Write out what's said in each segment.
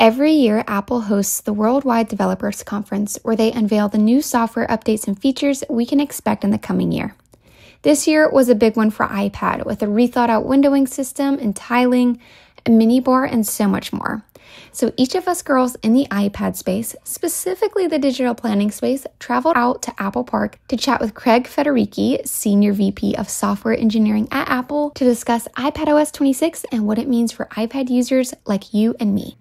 Every year, Apple hosts the Worldwide Developers Conference, where they unveil the new software updates and features we can expect in the coming year. This year was a big one for iPad, with a rethought-out windowing system and tiling, a mini bar, and so much more. So each of us girls in the iPad space, specifically the digital planning space, traveled out to Apple Park to chat with Craig Federighi, Senior VP of Software Engineering at Apple, to discuss iPadOS 26 and what it means for iPad users like you and me.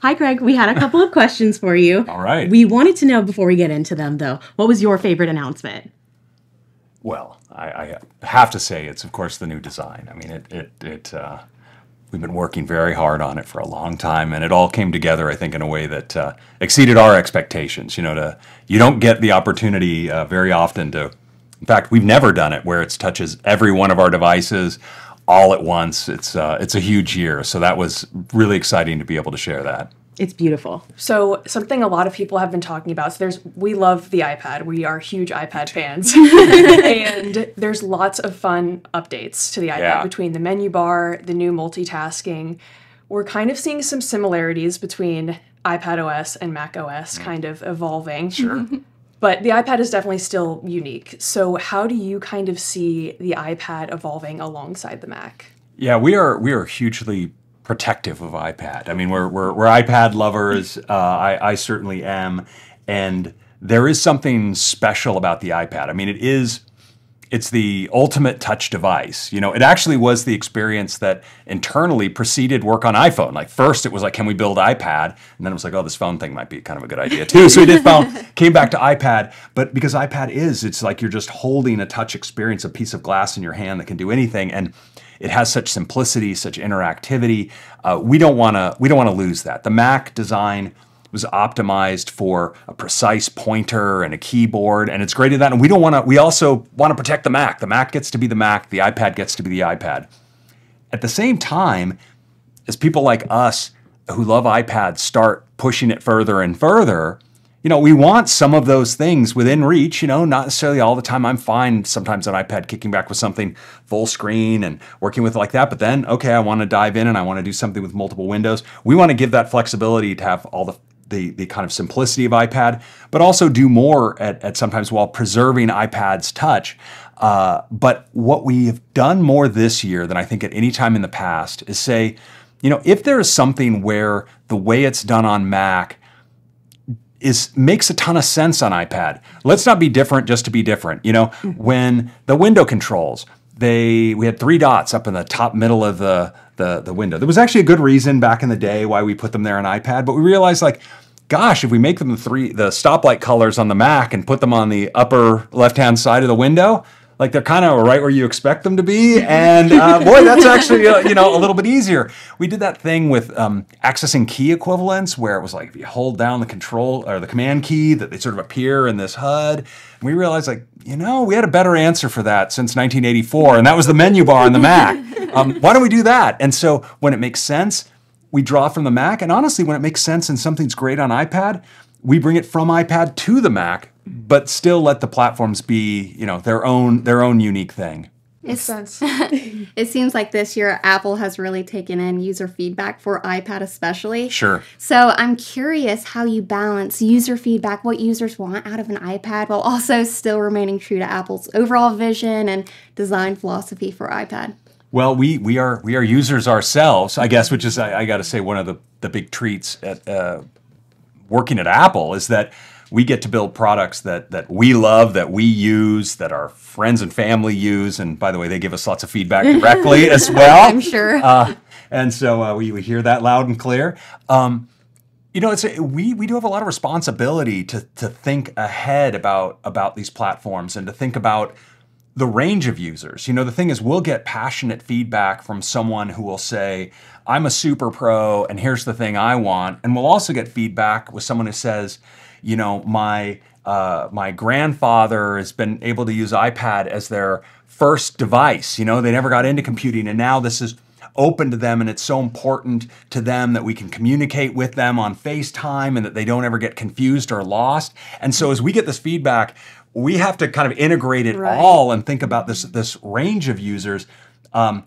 Hi, Craig. We had a couple of questions for you. All right. We wanted to know before we get into them, though, what was your favorite announcement? Well, I have to say it's, of course, the new design. I mean, we've been working very hard on it for a long time, and it all came together, I think, in a way that exceeded our expectations. You know, you don't get the opportunity very often to, in fact, we've never done it, where it touches every one of our devices all at once. It's a huge year, so that was really exciting to be able to share that. It's beautiful. So something a lot of people have been talking about, so we love the iPad. We are huge iPad fans. And there's lots of fun updates to the iPad, between the menu bar, the new multitasking. We're kind of seeing some similarities between iPadOS and macOS kind of evolving. Sure. But the iPad is definitely still unique. So how do you kind of see the iPad evolving alongside the Mac? Yeah, we are hugely protective of iPad. I mean, we're iPad lovers. I certainly am, and there is something special about the iPad. I mean, it's the ultimate touch device. You know, it actually was the experience that internally preceded work on iPhone. Like, first it was like, can we build iPad? And then it was like, oh, this phone thing might be kind of a good idea too. So we did phone, came back to iPad, but because iPad it's like you're just holding a touch experience, a piece of glass in your hand that can do anything. And it has such simplicity, such interactivity. We don't want to lose that. The Mac design was optimized for a precise pointer and a keyboard, and it's great at that. And we also want to protect the Mac. The Mac gets to be the Mac, the iPad gets to be the iPad. At the same time, as people like us who love iPads start pushing it further and further, you know, we want some of those things within reach, you know, not necessarily all the time. I'm fine sometimes on iPad kicking back with something full screen and working with it like that. But then, okay, I want to dive in and I want to do something with multiple windows. We want to give that flexibility to have all the kind of simplicity of iPad, but also do more at sometimes while preserving iPad's touch. But what we have done more this year than I think at any time in the past is say, you know, if there is something where the way it's done on Mac makes a ton of sense on iPad. Let's not be different just to be different. You know, when the window controls, we had three dots up in the top middle of the window. There was actually a good reason back in the day why we put them there on iPad, but we realized, like, gosh, if we make them the stoplight colors on the Mac and put them on the upper left-hand side of the window, like, they're kind of right where you expect them to be. And boy, that's actually, you know, a little bit easier. We did that thing with accessing key equivalents, where it was like, if you hold down the control or the command key, that they sort of appear in this HUD. And we realized, like, you know, we had a better answer for that since 1984. And that was the menu bar on the Mac. Why don't we do that? And so when it makes sense, we draw from the Mac. And honestly, when it makes sense and something's great on iPad, we bring it from iPad to the Mac, but still let the platforms be, you know, their own unique thing. Makes sense. It seems like this year Apple has really taken in user feedback for iPad especially. Sure. So I'm curious how you balance user feedback, what users want out of an iPad, while also still remaining true to Apple's overall vision and design philosophy for iPad. Well, we are users ourselves, I guess, which is, I got to say, one of the big treats at working at Apple is that we get to build products that we love, that we use, that our friends and family use. And by the way, they give us lots of feedback directly as well. I'm sure. And so we hear that loud and clear. You know, we do have a lot of responsibility to think ahead about these platforms and to think about the range of users. You know, the thing is, we'll get passionate feedback from someone who will say, I'm a super pro and here's the thing I want. And we'll also get feedback with someone who says, you know, my grandfather has been able to use iPad as their first device. You know, they never got into computing, and now this is open to them, and it's so important to them that we can communicate with them on FaceTime and that they don't ever get confused or lost. And so as we get this feedback, we have to kind of integrate it all and think about this range of users.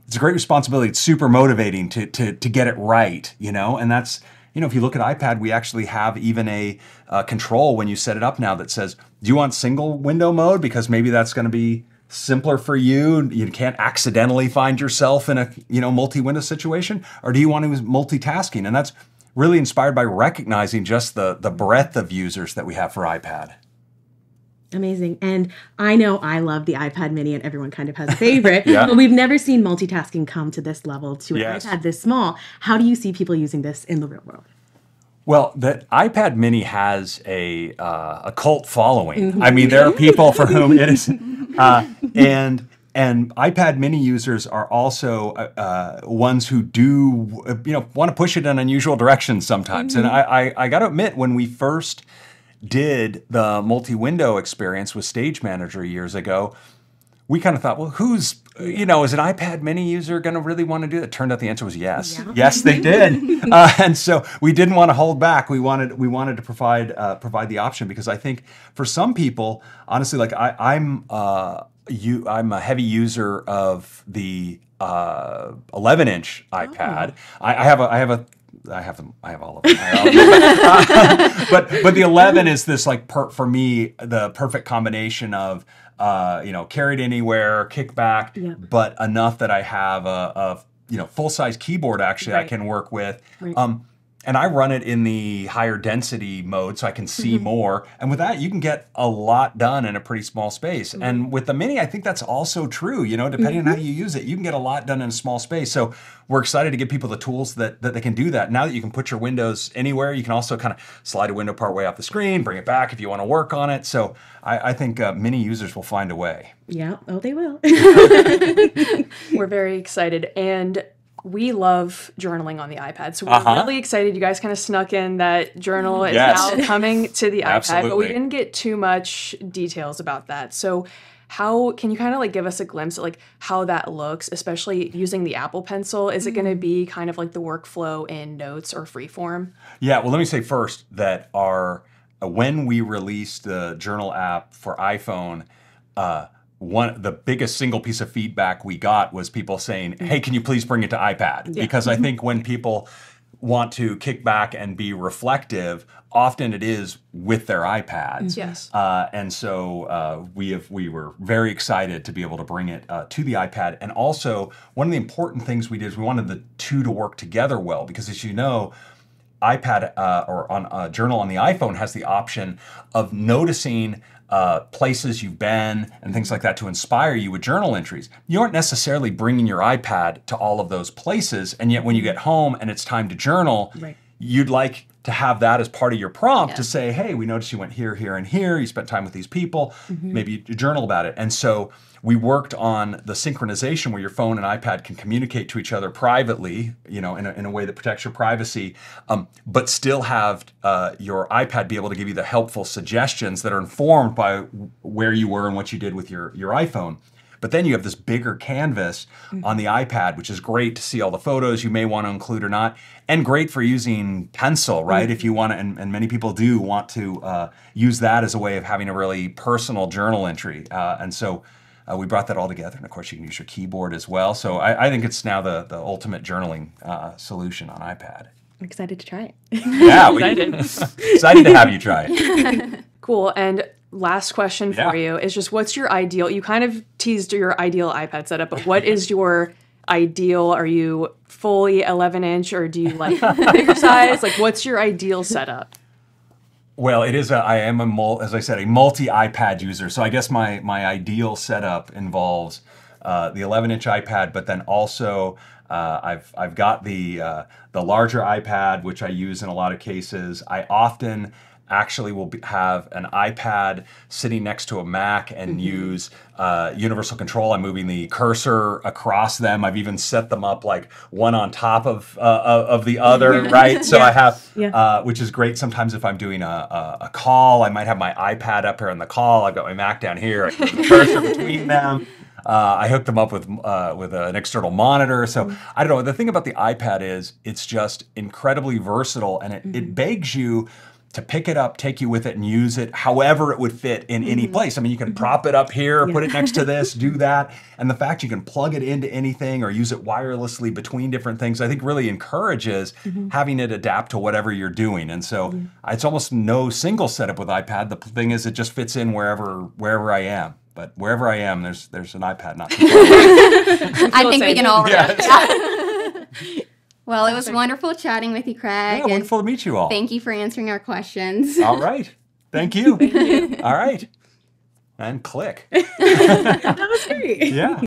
It's a great responsibility. It's super motivating to get it right, you know, and that's you know, if you look at iPad, we actually have even a control when you set it up now that says, do you want single window mode? Because maybe that's going to be simpler for you. You can't accidentally find yourself in a, you know, multi-window situation. Or do you want to use multitasking? And that's really inspired by recognizing just the breadth of users that we have for iPad. Amazing. And I know I love the iPad mini and everyone kind of has a favorite, yeah. But we've never seen multitasking come to this level to an yes. iPad this small. How do you see people using this in the real world? Well, the iPad mini has a cult following. I mean, there are people for whom it is. And iPad mini users are also ones who do, you know, want to push it in unusual directions sometimes. Mm-hmm. And I got to admit, when we first did the multi-window experience with Stage Manager years ago, we kind of thought, well, who's, you know, is an iPad mini user going to really want to do that? Turned out the answer was yes. Yeah. Yes, they did. And so we didn't want to hold back. We wanted to provide provide the option, because I think for some people, honestly, like I'm a heavy user of the 11-inch iPad. Oh. I have all of them. But the 11 is this, like, for me, the perfect combination of you know, carried anywhere, kickback, yep. but enough that I have a you know, full-size keyboard actually right. I can work with. Right. And I run it in the higher density mode so I can see mm-hmm. more. And with that, you can get a lot done in a pretty small space. Mm-hmm. And with the mini, I think that's also true. You know, depending mm-hmm. on how you use it, you can get a lot done in a small space. So we're excited to give people the tools that they can do that. Now that you can put your windows anywhere, you can also kind of slide a window part way off the screen, bring it back if you want to work on it. So I think mini users will find a way. Yeah, oh, they will. We're very excited. And we love journaling on the iPad, so we're really excited. You guys kind of snuck in that journal is yes. now coming to the iPad, absolutely. But we didn't get too much details about that. So how can you kind of like give us a glimpse at like how that looks, especially using the Apple Pencil? Is it going to be kind of like the workflow in Notes or Freeform? Yeah, well, let me say first that when we released the journal app for iPhone, the biggest single piece of feedback we got was people saying, hey, can you please bring it to iPad? Yeah. Because I think when people want to kick back and be reflective, often it is with their iPads. Yes. And so we were very excited to be able to bring it to the iPad. And also, one of the important things we did is we wanted the two to work together well, because as you know, iPad or on a journal on the iPhone has the option of noticing places you've been and things like that to inspire you with journal entries. You aren't necessarily bringing your iPad to all of those places, and yet when you get home and it's time to journal, right. you'd like to have that as part of your prompt yeah. to say, hey, we noticed you went here, here, and here, you spent time with these people, mm-hmm. maybe you journal about it. And so we worked on the synchronization where your phone and iPad can communicate to each other privately, you know, in a way that protects your privacy, but still have your iPad be able to give you the helpful suggestions that are informed by where you were and what you did with your iPhone. But then you have this bigger canvas mm-hmm. on the iPad, which is great to see all the photos you may want to include or not, and great for using Pencil, right? Mm-hmm. If you want to, and many people do want to use that as a way of having a really personal journal entry. And so we brought that all together. And of course, you can use your keyboard as well. So I think it's now the ultimate journaling solution on iPad. I'm excited to try it. Yeah, excited to have you try it. Cool. And last question for you is just, what's your ideal? You kind of teased your ideal iPad setup, but what is your ideal? Are you fully 11-inch or do you like bigger size? Like, what's your ideal setup? Well, it is. As I said, a multi-iPad user. So I guess my ideal setup involves the 11-inch iPad, but then also I've got the larger iPad, which I use in a lot of cases. I often actually will have an iPad sitting next to a Mac and mm-hmm. use universal control. I'm moving the cursor across them. I've even set them up like one on top of the other, right? So yeah. I have, which is great. Sometimes if I'm doing a call, I might have my iPad up here on the call. I've got my Mac down here. I can move the cursor between them. I hooked them up with an external monitor. So mm-hmm. I don't know. The thing about the iPad is it's just incredibly versatile, and it begs you to pick it up, take you with it, and use it however it would fit in any place. I mean, you can prop it up here, put it next to this, do that. And the fact you can plug it into anything or use it wirelessly between different things, I think really encourages having it adapt to whatever you're doing. And so it's almost no single setup with iPad. The thing is, it just fits in wherever I am. But wherever I am, there's an iPad. Not I think we can all relate. Yeah. Well, it was wonderful chatting with you, Craig. Yeah, wonderful to meet you all. Thank you for answering our questions. All right. Thank you. All right. And click. That was great. Yeah.